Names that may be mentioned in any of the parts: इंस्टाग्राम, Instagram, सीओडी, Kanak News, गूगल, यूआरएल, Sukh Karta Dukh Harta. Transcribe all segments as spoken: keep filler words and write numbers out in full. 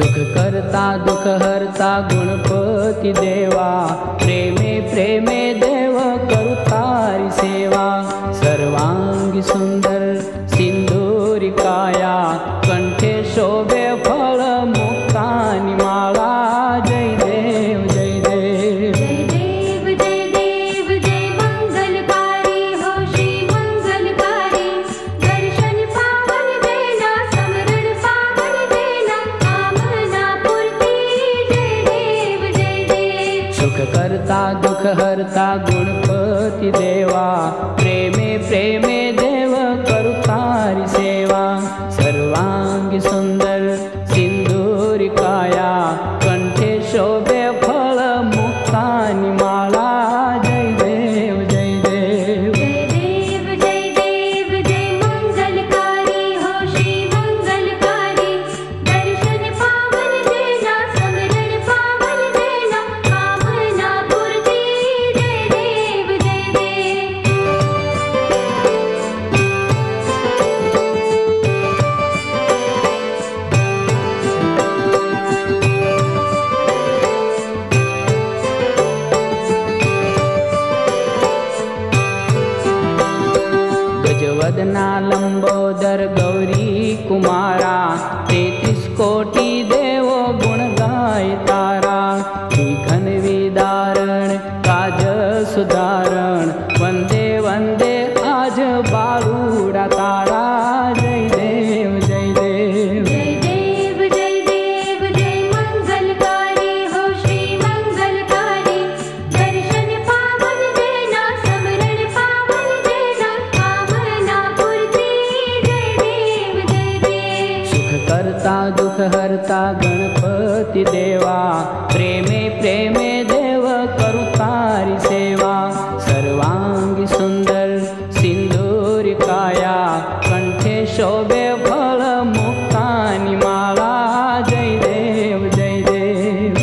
सुख करता दुख हरता गुणपति देवा, प्रेमे प्रेमे देव करु तारी सेवा। सर्वांगी सुंदर सिंदूरी काया, कंठे शोभे फल मुक्तानी माला। जय देव जय देव जय देव जय देव जय मंगलकारी हो श्री मंगलकारी। दर्शन पावन देना, स्मरण पावन देना, कामना पूर्ति जय देव जय देव। सुख करता दुख हरता गुणपति देवा, प्रेमे प्रेमे देव करु तारी सेवा। सर्वांगी सुंदर सिंदूर काया, कंठे शोभे फल मुक्तानी माला। जय देव जय देव जय देव जय देव जय मंगलकारी हो श्री मंगलकारी। दर्शन पावन देना, स्मरण पावन देना, कामना पूर्ति जय देव जय देव। गजवदना लंबोदर गौरी कुमारा, तेतीस कोटि देवो गुण गाय तारा। विघ्न विदारण काज सुधारण, वंदे वंदे आज बारूड़ा तारा। जय देव जय देव जय देव जय देव जय मंगलकारी हो श्री मंगलकारी। दर्शन पावन देना, स्मरण पावन देना, कामना पूर्ति जय देव जय देव। सुख करता दुख हरता गणपति देवा, प्रेमे प्रेमे देव करु तारी सेवा। सर्वांगी सुंदर सिंदूर काया, कंठे शोभे फल मुक्तानी माला। जय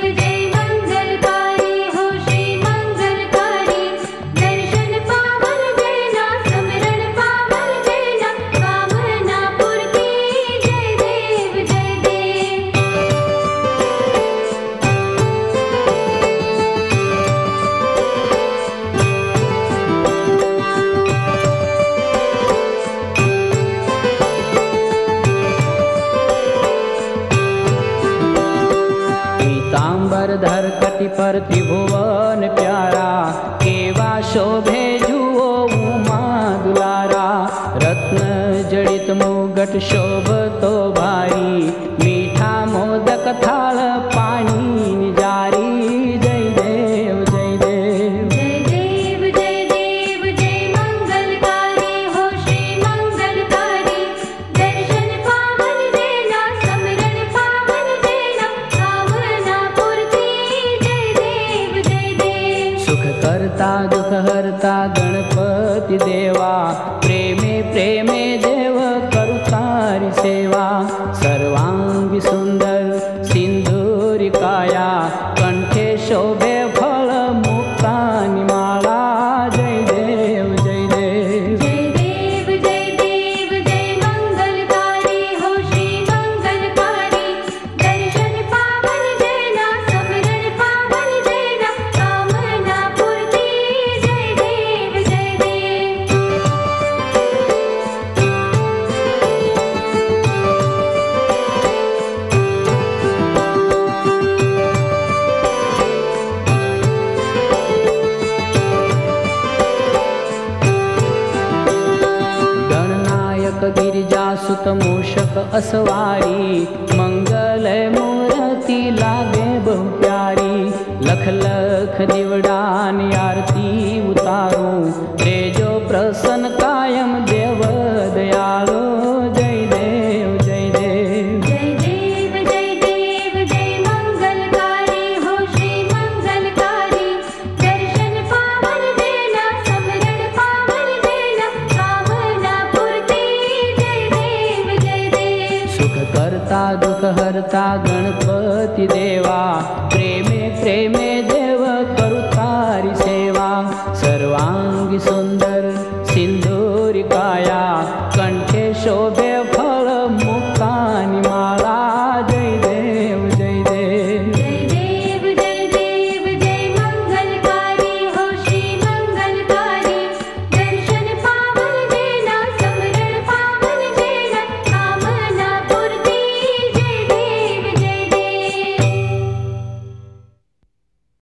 देव जय देव जय देव जय देव जय मंगलकारी हो श्री मंगलकारी। दर्शन पावन देना, स्मरण पावन देना, कामना पूर्ति जय देव जय देव। पीतांबर धर कटी पर त्रिभुवन प्यारा, केवा शोभे जुओ उमा दुलारा। रत्न जड़ित मुगट शोभ तो भारी, मीठा मोदक थाल पानी जारी। जय देव जय देव जय देव जय देव जय मंगलकारी हो श्री मंगलकारी। दर्शन पावन देना, स्मरण पावन देना, कामना पूर्ति जय देव जय देव। सुख करता दुख हरता गणपति देवा, प्रेमे प्रेमे देव करु तारी सेवा। सर्वांगी सुंदर सिंदूर काया, कंठे शोभे फल मुक्तानी माला। जय देव जय देव जय देव जय देव जय मंगलकारी हो श्री मंगलकारी। दर्शन पावन देना, स्मरण पावन देना, कामना पूर्ति जय देव जय देव। गणनायक गिरिजासुत मूषक असवारी, मंगल मूर्ति लागे बहु प्यारी। लख लख दीवडान आरती उतारो, तेजो प्रसन्न कायम देव दयालो। जय देव जय देव जय देव जय देव जय मंगलकारी हो श्री मंगलकारी। दर्शन पावन देना, स्मरण पावन देना, कामना पूर्ति जय देव जय देव। सुख करता दुख हरता गणपति देवा, प्रेमे प्रेमे देव करु तारी सेवा। सर्वांगी सुंदर